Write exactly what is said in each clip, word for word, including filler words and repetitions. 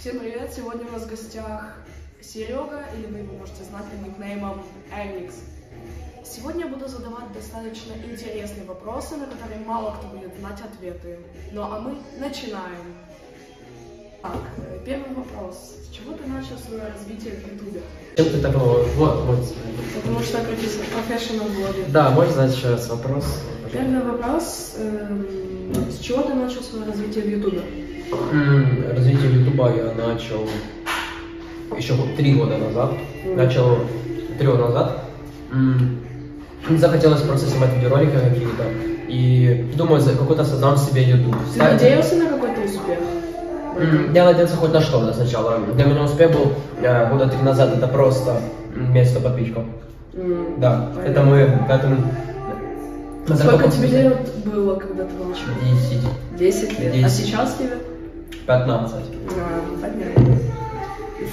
Всем привет! Сегодня у нас в гостях Серега, или вы его можете знать под никнеймом Ernixx. Сегодня я буду задавать достаточно интересные вопросы, на которые мало кто будет знать ответы. Ну а мы начинаем. Так, первый вопрос. С чего ты начал свое развитие в Ютубе? Чем ты добавил? Вот, вот. Потому что я профессионал блогер. Да, можешь задать еще раз вопрос? Первый вопрос. Эм, с чего ты начал свое развитие в Ютубе? Mm, развитие Ютуба я начал еще три года назад. Mm. Начал три года назад. Mm. Захотелось просто снимать видеоролики какие-то. И думаю, какой-то создам себе Ютуб. Ты надеялся на какой-то успех? Mm. Я надеялся хоть на что-то сначала. Для меня успех был э, года три назад. Это просто место подписчиков. Mm. Да, понятно. Это мы... Поэтому... Сколько тебе лет было, когда ты начал? Десять. Десять лет. десять. А сейчас тебе? пятнадцать. А, понятно.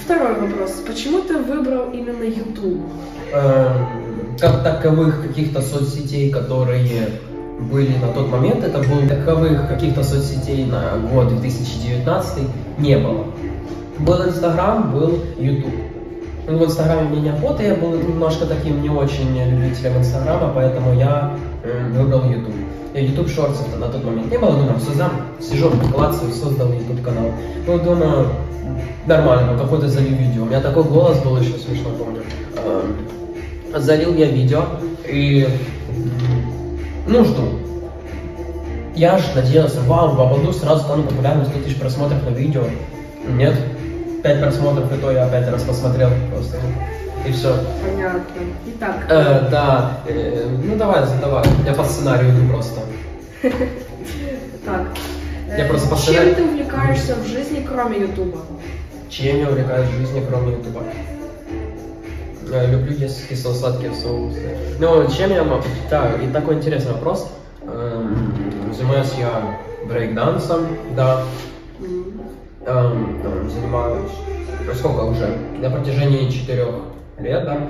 Второй вопрос. Почему ты выбрал именно YouTube? Эм, как таковых каких-то соцсетей, которые были на тот момент, это было таковых каких-то соцсетей на год две тысячи девятнадцатый не было. Был Инстаграм, был YouTube. Ну, в Инстаграме у меня фото, я был немножко таким не очень любителем Инстаграма, поэтому я э, выбрал Ютуб. Я Ютуб шортсов на тот момент не было, думаю, создам, сижу в классе, создал Ютуб канал. Ну, думаю, нормально, какой-то залил видео. У меня такой голос был еще, смешно помню. Э, залил я видео и, ну, жду. Я же надеялся, вау, попаду, сразу стану популярным, сто тысяч просмотров на видео. Нет. пять просмотров, и то я опять раз посмотрел просто, и все. Понятно. Итак. Э, да, э, ну давай, задавай. Я по сценарию иду просто. Так. Я просто по сценарию... Чем ты увлекаешься в жизни, кроме Ютуба? Чем я увлекаюсь в жизни, кроме Ютуба? Я люблю есть кисло-сладкие соусы. Ну, чем я могу... Так, и такой интересный вопрос. Занимаюсь я брейк-дансом, да. Эм, там, занимаюсь, сколько уже, на протяжении четырех лет, да,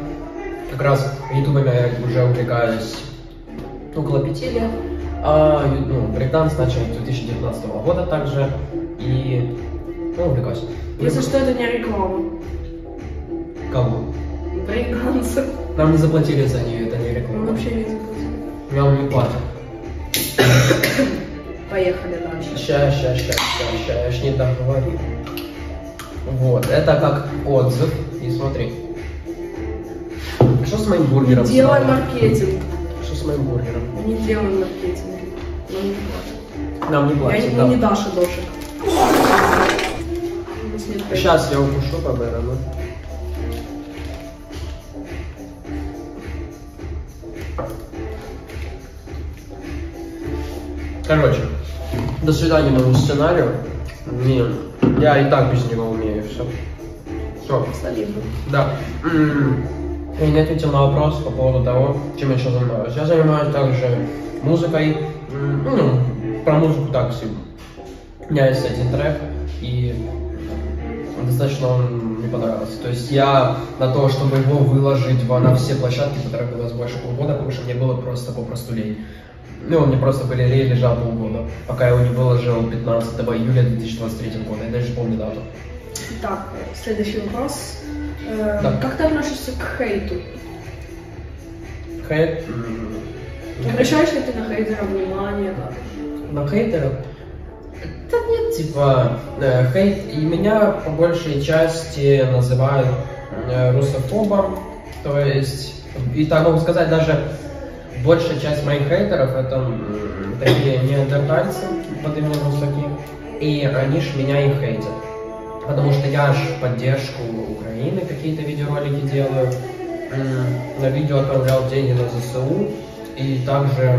как раз ютубами я уже увлекаюсь около пяти лет, а ну, брейк-данс начал с две тысячи девятнадцатого года также, и, ну, увлекаюсь. Если что, это не реклама. Кому? Брейк-дансу. Нам не заплатили за нее, это не реклама. Мы вообще не заплатили. Нам не платят. Поехали дальше. Ща, ща, ща, ща, ща, я ж не договорил. Вот, это как отзыв. И смотри. Что с моим бургером? Не делай маркетинг. Что с моим бургером? Не делай маркетинг. Нам не платят. Нам не платят. Я не Даша дошек. Сейчас я укушу по бэрону. Короче. До свидания моему сценарию. Не, я и так без него умею, все. Все. Солидно. Да. Я не ответил на вопрос по поводу того, чем я еще занимаюсь. Я занимаюсь также музыкой. Ну, про музыку так все. У меня есть один трек, и достаточно он мне понравился. То есть я на то, чтобы его выложить на все площадки, потребовал у нас больше полгода, потому что мне было просто попросту лень. Ну, у меня просто галерея лежала полгода, пока я его не выложил пятнадцатого июля две тысячи двадцать третьего года. Я даже помню дату. Так, следующий вопрос. Э, да. Как ты относишься к хейту? Хейт? Обращаешь ли ты на хейтера внимание? Да? На хейтеров? Да нет, типа, э, хейт. И меня по большей части называют э, русофобом. То есть, и так могу сказать, даже... Большая часть моих хейтеров это такие неандертальцы под именем Русаки, и они ж меня и хейтят, потому что я ж поддержку Украины какие-то видеоролики делаю, на видео отправлял деньги на ЗСУ, и также,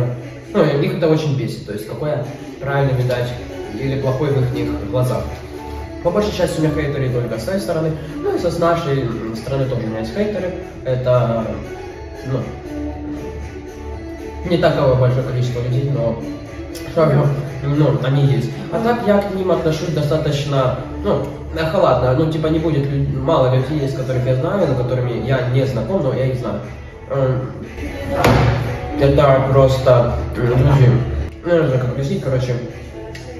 ну, их это очень бесит, то есть какой я правильно видать или плохой в их глазах. По большей части у меня хейтеры только с этой стороны, ну и с нашей стороны тоже у меня есть хейтеры, это, ну, не такое большое количество людей, но ну, они есть. А так я к ним отношусь достаточно, ну, халатно. Ну, типа не будет люд... мало людей есть, которых я знаю, но которыми я не знаком, но я их знаю. Это просто люди, ну, не знаю, как объяснить, короче,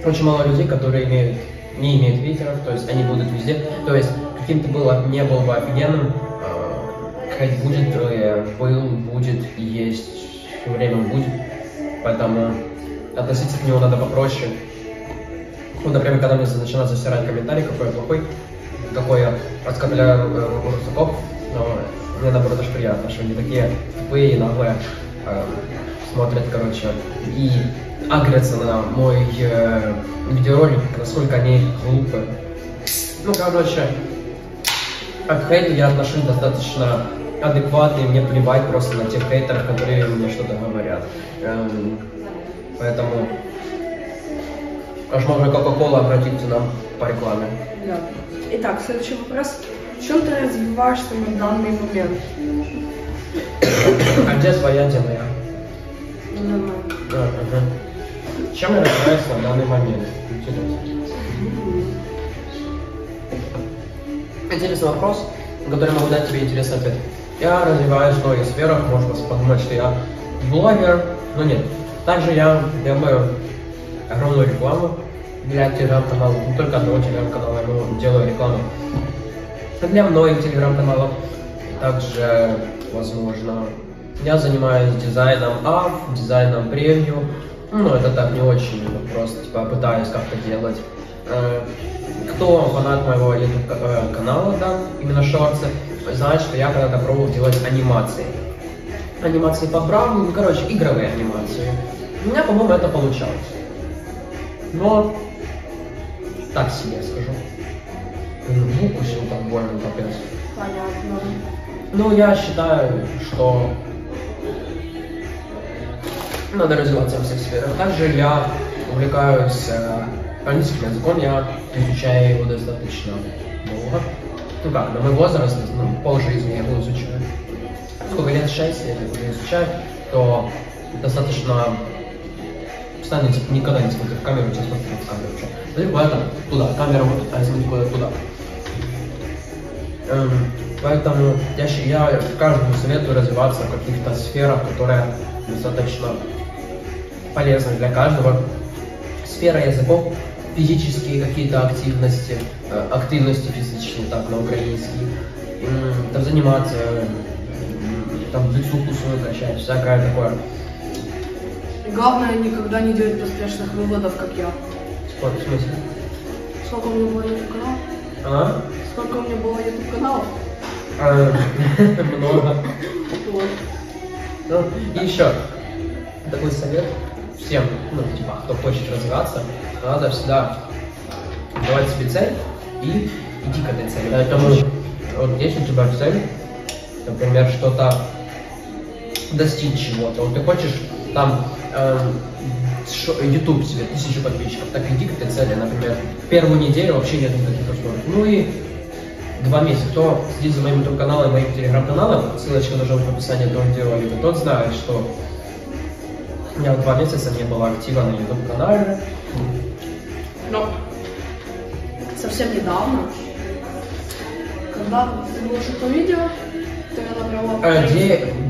очень мало людей, которые имеют не имеют фильтров, то есть они будут везде. То есть каким-то было, не было бы офигенным, хоть будет, был, будет, есть, время будет, поэтому относиться к нему надо попроще. Вот, например, когда мне начинают засирать комментарии, какой я плохой, какой я оскорбляю мужиков, но мне наоборот даже приятно, что они такие тупые и наглые, э, смотрят, короче, и агрятся на мой э, видеоролик, насколько они глупы. Ну, короче, от хейта я отношусь достаточно адекватно, и мне плевать просто на тех хейтеров, которые мне что-то говорят. Эм, поэтому, аж можно Кока-Кола обратиться нам по рекламе. Да. Итак, следующий вопрос. В чем ты развиваешься на данный момент? А где своя тема я? Ну, да, угу. Чем я развиваюсь на данный момент? Интересно. Интересный вопрос, на который могу дать тебе интересный ответ. Я развиваюсь в новых сферах, можно подумать, что я блогер, но нет. Также я делаю огромную рекламу для телеграм-канала, не только одного телеграм-канала, я делаю рекламу для многих телеграм-каналов. Также, возможно, я занимаюсь дизайном ап, дизайном превью, ну это так не очень, просто типа пытаюсь как-то делать. Кто фанат моего канала, да, именно шорты, знает, что я когда-то пробовал делать анимации. Анимации по бравлу, короче, игровые анимации. У меня, по-моему, это получалось. Но так себе скажу. Звук усил так больно, капец. Понятно. Ну, я считаю, что надо развиваться во всех сферах. Также я увлекаюсь э, английским языком, я изучаю его достаточно долго. Ну как, на мой возраст, ну, полжизни я его изучаю. Сколько лет, шесть, я его уже изучаю, то достаточно постоянно, типа, никогда не смотрю в камеру, сейчас смотрю в камеру, что? Либо это туда, камера вот, а если куда-то туда. Эм, поэтому я, я каждому советую развиваться в каких-то сферах, которые достаточно полезны для каждого. Сфера языков, физические какие-то активности, э, активности физические, так, на украинский, э, там заниматься, э, там дзюцуку свою качать, всякое такое. Главное, никогда не делать поспешных выводов, как я. Сколько, в смысле? Сколько у меня было ютуб-каналов? А? Сколько у меня было ютуб-каналов? Много. Вот. И еще такой совет всем, ну, типа, кто хочет развиваться, надо всегда давать себе цель и идти к этой цели. Поэтому вот есть у тебя цель, например, что-то достичь чего-то, вот ты хочешь там YouTube себе тысячу подписчиков, так иди к этой цели, например, первую неделю вообще нет никаких условий. Ну и два месяца. Кто следит за моим YouTube-каналом и моим телеграм-каналом, ссылочка должна быть в описании этого видеоролика, тот знает, что у меня два месяца не было актива на YouTube-канале. Но совсем недавно, когда выложил то видео, то я набрала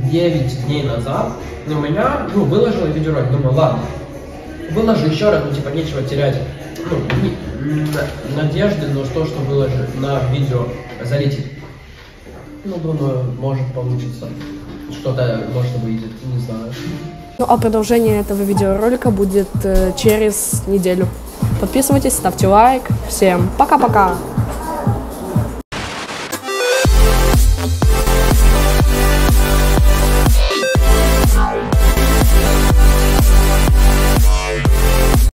девять дней назад, но у меня, ну, выложила видеоролик, думаю, ладно, выложу еще раз, ну, типа, нечего терять, ну, не, надежды, но то, что выложу на видео, залетит. Ну, думаю, может получится, что-то, может, выйдет, не знаю. Ну, а продолжение этого видеоролика будет э, через неделю. Подписывайтесь, ставьте лайк, всем пока-пока!